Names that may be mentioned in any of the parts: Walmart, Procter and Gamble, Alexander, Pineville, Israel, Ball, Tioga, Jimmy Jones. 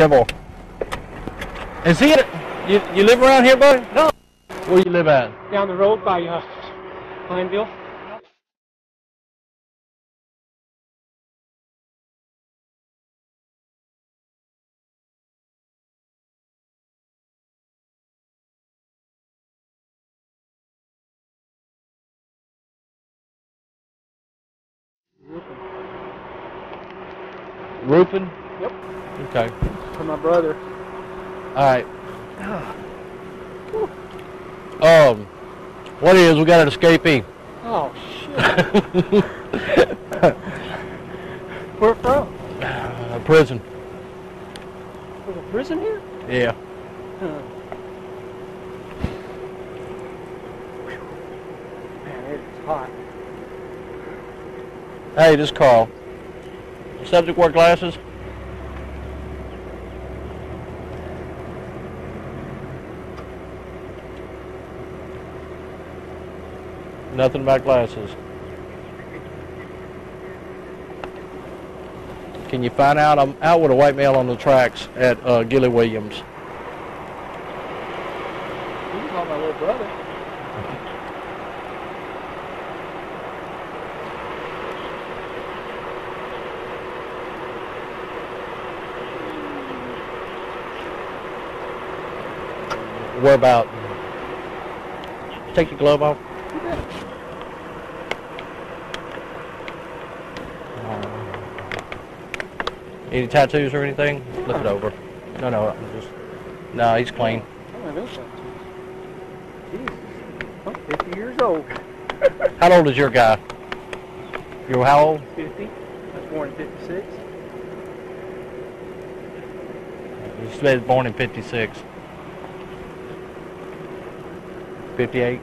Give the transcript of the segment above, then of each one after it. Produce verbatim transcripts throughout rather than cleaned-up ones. Devil. Is he? You you live around here, buddy? No. Where you live at? Down the road by uh, Pineville. Roofing? Yep. Okay. For my brother. Alright. Um, what it is, we got an escapee. Oh, shit. Where from? Uh, prison. There's a prison here? Yeah. Huh. Man, it is hot. Hey, this Carl. Subject wear glasses. Nothing about glasses. Can you find out? I'm out with a white male on the tracks at uh, Gilly Williams. You can call my little brother. What about? Take your glove off. Um, any tattoos or anything? Look it over. No, no, I'm just. No, he's clean. I don't have any tattoos. Jesus, I'm fifty years old. How old is your guy? You're how old? fifty. I was born in fifty-six. He said born in fifty-six. fifty-eight.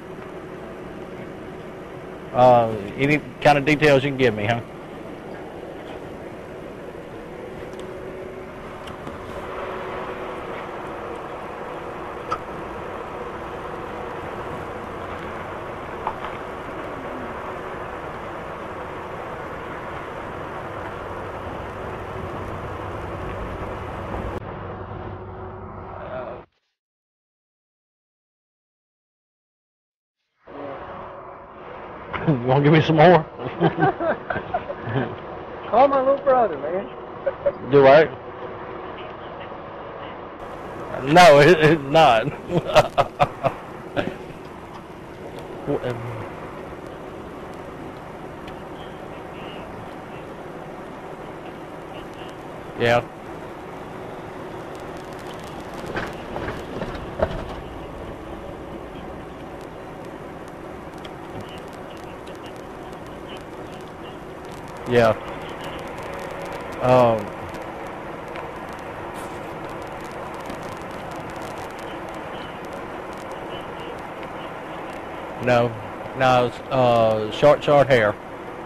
Uh, any kind of details you can give me, huh? You want to give me some more? Call my little brother, man. Do I? No, it, it's not. Yeah. Yeah. Um, no, no, it's, uh, short, short hair.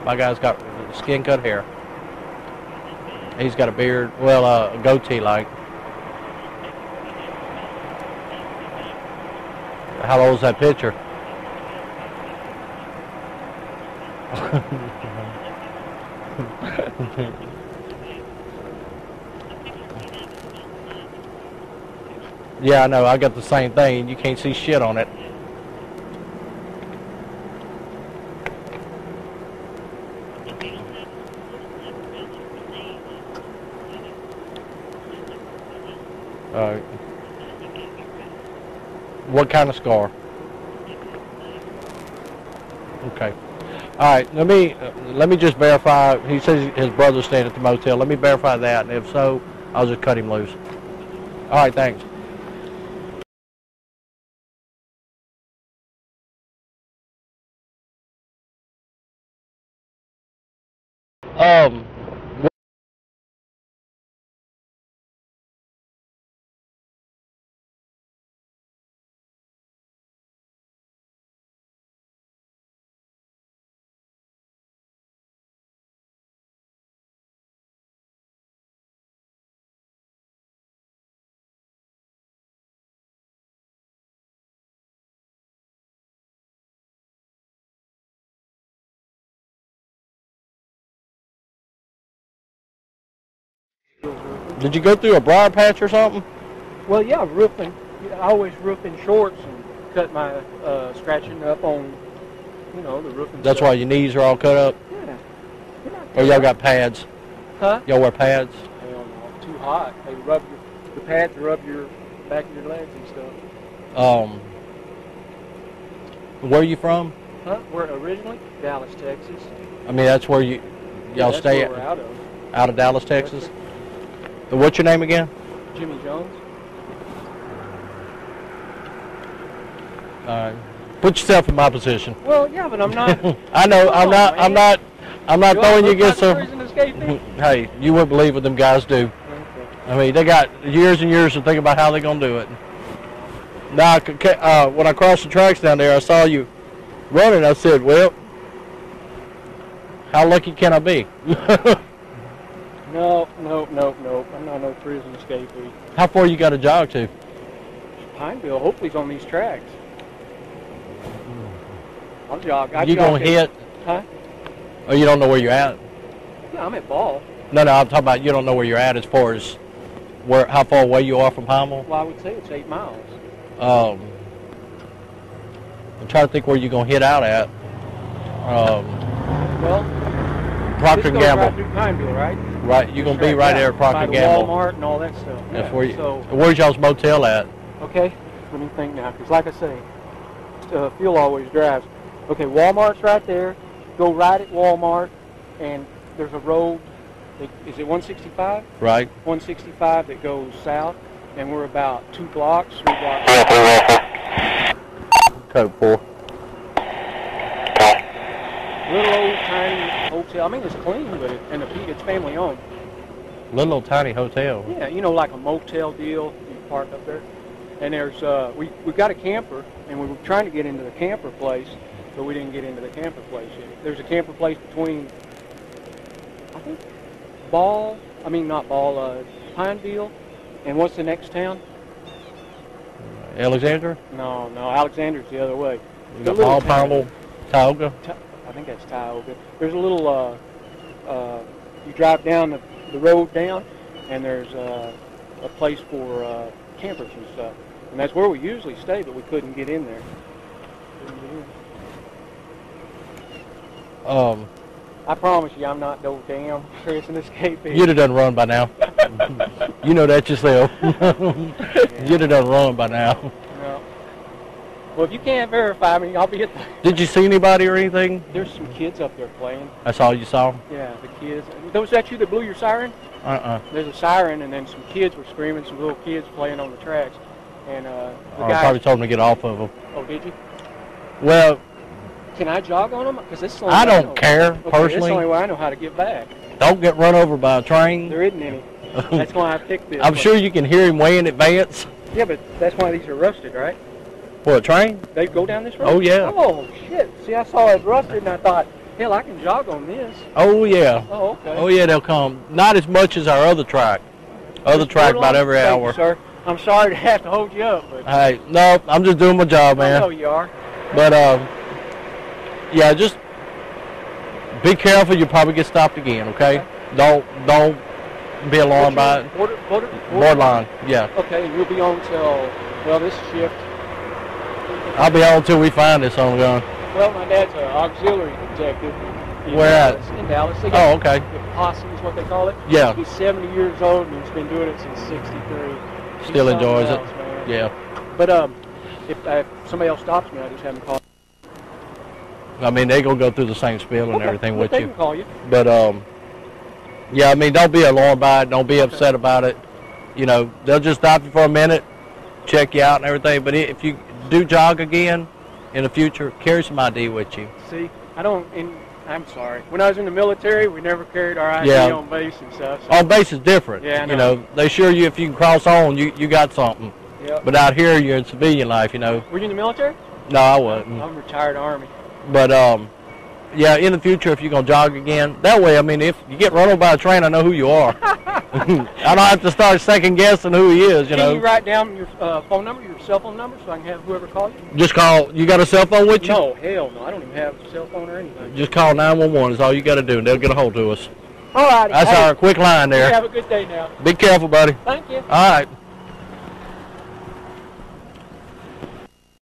My guy's got skin cut hair. He's got a beard, well, uh, a goatee like. How old is that picture? Yeah, I know. I got the same thing. You can't see shit on it. Uh, what kind of scar? Okay. All right, let me let me just verify. He says his brother's staying at the motel. Let me verify that, and if so, I'll just cut him loose. All right, thanks. Um. Did you go through a briar patch or something? Well, yeah, roofing. I always roof in shorts and cut my uh, scratching up on, you know, the roofing. That's stuff. Why your knees are all cut up? Yeah. Or y'all got pads? Huh? Y'all wear pads? Hell no, too hot. They rub your, the pads rub your back of your legs and stuff. Um, where are you from? Huh? We're originally Dallas, Texas. I mean, that's where you y'all yeah, stay at? Out of. Out of Dallas, Texas. Yes, what's your name again? Jimmy Jones. All right. Put yourself in my position. Well, yeah, but I'm not. I know. I'm on, not, I'm not. I'm not. I'm not throwing you against them. Hey, you wouldn't believe what them guys do. Okay. I mean, they got years and years to think about how they're gonna do it. Now, uh, when I crossed the tracks down there, I saw you running. I said, "Well, how lucky can I be?" No, no, no, no. I'm not no prison escapee. How far you got to jog to? Pineville. Hopefully it's on these tracks. I'll jog. I you jog gonna hit? Huh? Oh, you don't know where you're at? Yeah, I'm at Ball. No, no, I'm talking about you don't know where you're at as far as where, how far away you are from Pineville? Well, I would say it's eight miles. Um, I'm trying to think where you're gonna hit out at. Um, well, Procter and Gamble. Right through Pineville, right? Right, you're going to be right there at Procter and Gamble. Walmart and all that stuff. Yeah. That's where you, so, where's y'all's motel at? Okay, let me think now, because like I say, uh, fuel always drives. Okay, Walmart's right there. Go right at Walmart, and there's a road, that, is it one sixty-five? Right. one sixty-five that goes south, and we're about two blocks, three blocks. Code four. Little old tiny hotel. I mean, it's clean, but it, and the, it's family owned. Little old tiny hotel. Yeah, you know, like a motel deal. You park up there, and there's uh, we we got a camper, and we were trying to get into the camper place, but we didn't get into the camper place yet. There's a camper place between, I think, Ball. I mean, not Ball. Uh, Pineville, and what's the next town? Alexander. No, no, Alexander's the other way. You got Ball, Pineville, Tioga. I think that's Tioga. There's a little, uh, uh, you drive down the, the road down, and there's uh, a place for uh, campers and stuff. And that's where we usually stay, but we couldn't get in there. Couldn't get in. Um, I promise you, I'm not no damn prison escapee. You'd have done run by now. You know that yourself. Yeah. You'd have done run by now. Well, if you can't verify me, I'll be at the... Did you see anybody or anything? There's some kids up there playing. That's all you saw? Yeah, the kids. Was that you that blew your siren? Uh-uh. There's a siren, and then some kids were screaming, some little kids playing on the tracks. And uh, the oh, guy... I probably told them to get off of them. Oh, did you? Well... Can I jog on them? Because this is the only I don't I know. care, okay, personally. This is the only way I know how to get back. Don't get run over by a train. There isn't any. That's why I picked this. I'm place. sure you can hear him way in advance. Yeah, but that's why these are rusted, right? What, a train? They go down this road? Oh, yeah. Oh, shit. See, I saw it rusted, and I thought, hell, I can jog on this. Oh, yeah. Oh, okay. Oh, yeah, they'll come. Not as much as our other track. Other There's track about every Thank hour. You, sir. I'm sorry to have to hold you up. But hey, no, I'm just doing my job, man. I know you are. But, um, yeah, just be careful. You'll probably get stopped again, okay? okay. Don't don't be alarmed by it. Border, border, border? Borderline, yeah. Okay, and you'll be on till, well, this shift. I'll be on until we find this on gun. Well, my dad's an auxiliary detective. Where at? In Dallas. They oh, okay. The posse is what they call it. Yeah. He's seventy years old and he's been doing it since sixty-three. Still enjoys it. Man. Yeah. But um, if, I, if somebody else stops me, I just have them call. I mean, they're going to go through the same spiel and okay. everything well, with they you. They can call you. But, um, yeah, I mean, don't be alarmed by it. Don't be okay. upset about it. You know, they'll just stop you for a minute, check you out and everything. But if you... do jog again in the future, carry some I D with you. See, I don't, and I'm sorry. When I was in the military, we never carried our I D yeah. on base and stuff. So. On base is different. Yeah, I know. You know, they sure you if you can cross on, you, you got something. Yep. But out here, you're in civilian life, you know. Were you in the military? No, I wasn't. I'm retired Army. But, um, yeah, in the future, if you're going to jog again, that way, I mean, if you get run over by a train, I know who you are. I don't have to start second guessing who he is, you can know. Can you write down your uh, phone number, your cell phone number, so I can have whoever call you? Just call. You got a cell phone with you? No, hell no. I don't even have a cell phone or anything. Just call nine one one is all you got to do, and they'll get a hold of us. All righty. That's hey. Our quick line there. You have a good day now. Be careful, buddy. Thank you. All right.